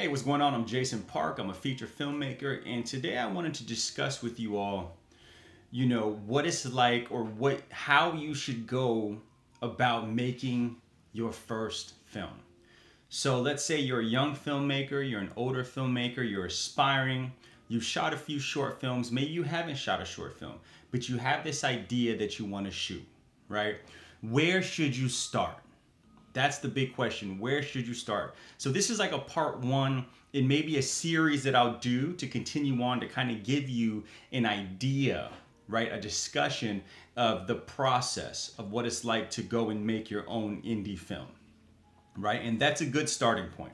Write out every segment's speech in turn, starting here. Hey, what's going on? I'm Jason Park. I'm a feature filmmaker, and today I wanted to discuss with you all, you know, what it's like or how you should go about making your first film. So let's say you're a young filmmaker, you're an older filmmaker, you're aspiring, you've shot a few short films, maybe you haven't shot a short film, but you have this idea that you want to shoot, right? Where should you start? That's the big question. Where should you start? So this is like a part one. It may be a series that I'll do to continue on to kind of give you an idea, right? A discussion of the process of what it's like to go and make your own indie film, right? And that's a good starting point.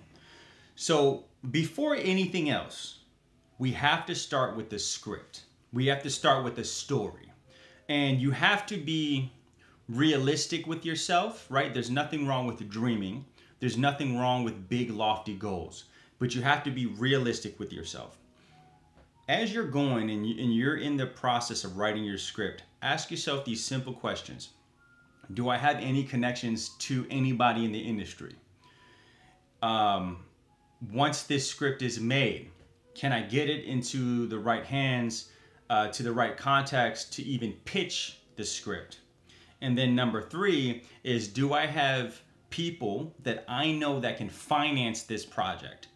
So before anything else, we have to start with the script. We have to start with the story. And you have to be realistic with yourself, right? There's nothing wrong with dreaming. There's nothing wrong with big, lofty goals, but you have to be realistic with yourself. As you're going and you're in the process of writing your script, ask yourself these simple questions. Do I have any connections to anybody in the industry? Once this script is made, can I get it into the right hands, to the right contacts to even pitch the script? And then number three is, do I have people that I know that can finance this project?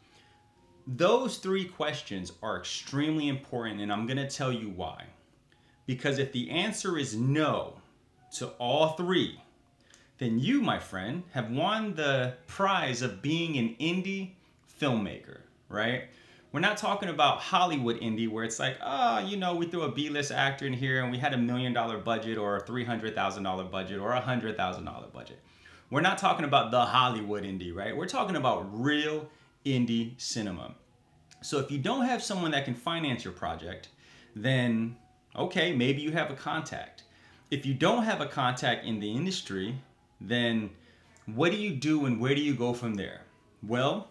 Those three questions are extremely important, and I'm going to tell you why. Because if the answer is no to all three, then you, my friend, have won the prize of being an indie filmmaker, right? We're not talking about Hollywood indie where it's like, oh, you know, we threw a B-list actor in here and we had $1 million budget or a $300,000 budget or a $100,000 budget. We're not talking about the Hollywood indie, right? We're talking about real indie cinema. So if you don't have someone that can finance your project, then okay, maybe you have a contact. If you don't have a contact in the industry, then what do you do and where do you go from there? Well,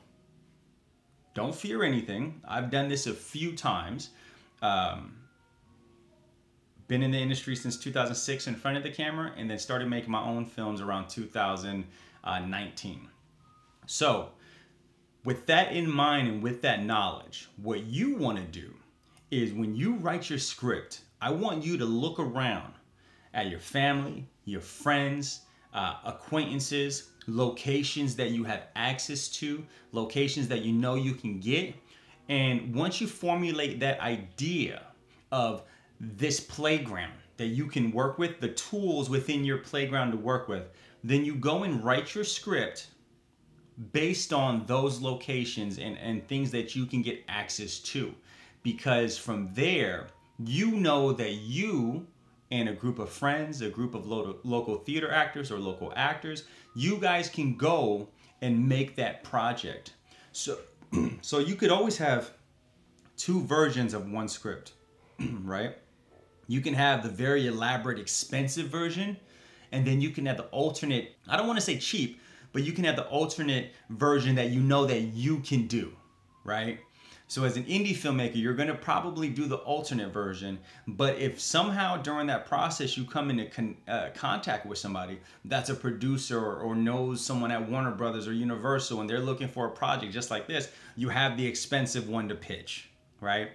don't fear anything. I've done this a few times. Been in the industry since 2006 in front of the camera, and then started making my own films around 2019. So with that in mind and with that knowledge, what you want to do is when you write your script, I want you to look around at your family, your friends, acquaintances, locations that you have access to, locations that you know you can get. And once you formulate that idea of this playground that you can work with, the tools within your playground to work with, then you go and write your script based on those locations and things that you can get access to. Because from there, you know that you and a group of friends, a group of local theater actors or local actors, you guys can go and make that project. So you could always have two versions of one script, right? You can have the very elaborate, expensive version, and then you can have the alternate, I don't want to say cheap, but you can have the alternate version that you know that you can do, right? So as an indie filmmaker, you're going to probably do the alternate version, but if somehow during that process you come into contact with somebody that's a producer or knows someone at Warner Brothers or Universal and they're looking for a project just like this, you have the expensive one to pitch, right?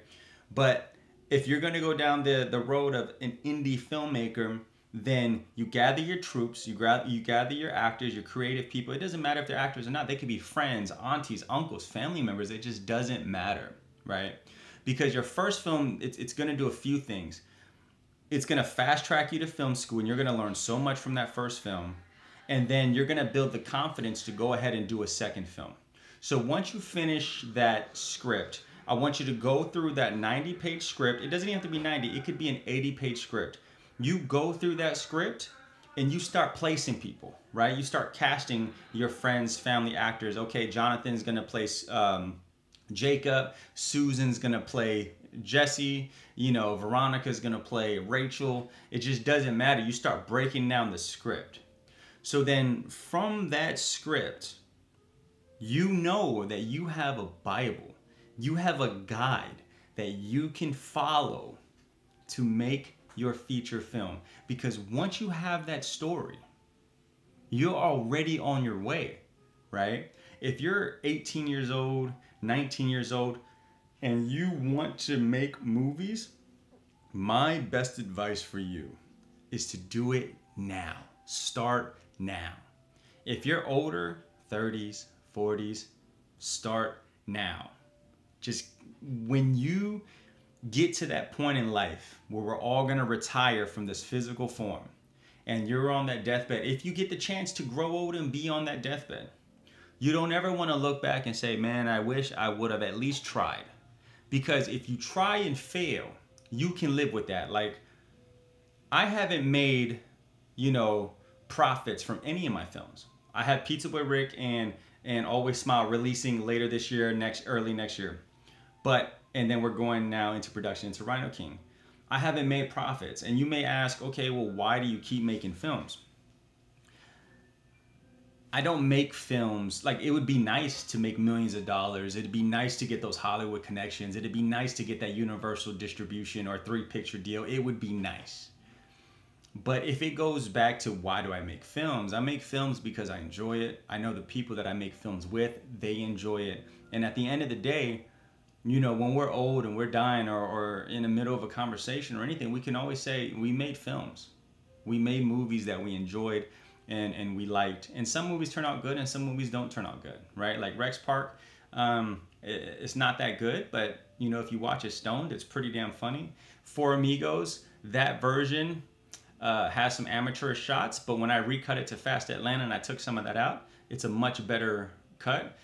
But if you're going to go down the road of an indie filmmaker, then you gather your troops, you gather your actors, your creative people. It doesn't matter if they're actors or not. They could be friends, aunties, uncles, family members. It just doesn't matter, right? Because your first film, it's going to do a few things. It's going to fast track you to film school, and you're going to learn so much from that first film. And then you're going to build the confidence to go ahead and do a second film. So once you finish that script, I want you to go through that 90-page script. It doesn't even have to be 90. It could be an 80-page script. You go through that script and you start placing people, right? You start casting your friends, family, actors. Okay, Jonathan's going to play Jacob. Susan's going to play Jesse. You know, Veronica's going to play Rachel. It just doesn't matter. You start breaking down the script. So then from that script, you know that you have a Bible. You have a guide that you can follow to make your feature film, because once you have that story, you're already on your way, right? If you're 18 years old, 19 years old, and you want to make movies, my best advice for you is to do it now. Start now. If you're older, 30s, 40s, start now. Just when you get to that point in life where we're all going to retire from this physical form and you're on that deathbed, if you get the chance to grow old and be on that deathbed, you don't ever want to look back and say, man, I wish I would have at least tried. Because if you try and fail, you can live with that. Like, I haven't made, you know, profits from any of my films. I have Pizza Boy Rick and Always Smile releasing later this year, early next year. And then we're going now into production into Rhino King. I haven't made profits. And you may ask, okay, well, why do you keep making films? I don't make films. Like, it would be nice to make millions of dollars. It'd be nice to get those Hollywood connections. It'd be nice to get that Universal distribution or 3-picture deal. It would be nice. But if it goes back to why do I make films because I enjoy it. I know the people that I make films with, they enjoy it. And at the end of the day, you know, when we're old and we're dying or in the middle of a conversation or anything, we can always say we made films. We made movies that we enjoyed and we liked. And some movies turn out good and some movies don't turn out good, right? Like Rex Park, it's not that good, but you know, if you watch it stoned, it's pretty damn funny. Four Amigos, that version has some amateur shots, but when I recut it to Fast Atlanta and I took some of that out, it's a much better cut.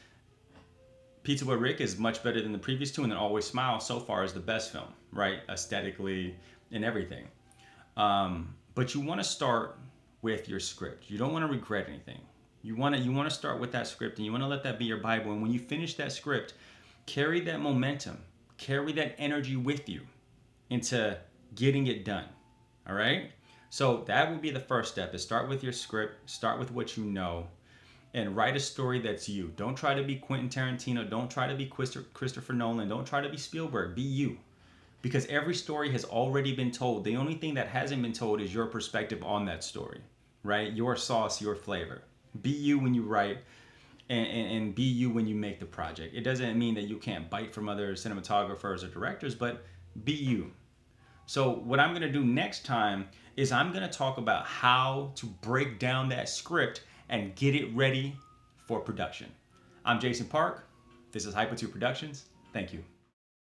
Pizza Boy Rick is much better than the previous two, and then Always Smile so far is the best film, right? Aesthetically and everything. But you want to start with your script. You don't want to regret anything. You want to start with that script, and you want to let that be your Bible. And when you finish that script, carry that momentum, carry that energy with you into getting it done, all right? So that would be the first step, is start with your script, start with what you know, and write a story that's you. Don't try to be Quentin Tarantino. Don't try to be Christopher Nolan. Don't try to be Spielberg. Be you. Because every story has already been told. The only thing that hasn't been told is your perspective on that story, right? Your sauce, your flavor. Be you when you write and be you when you make the project. It doesn't mean that you can't bite from other cinematographers or directors, but be you. So what I'm going to do next time is I'm going to talk about how to break down that script and get it ready for production. I'm Jason Park. This is Hypatude Productions. Thank you.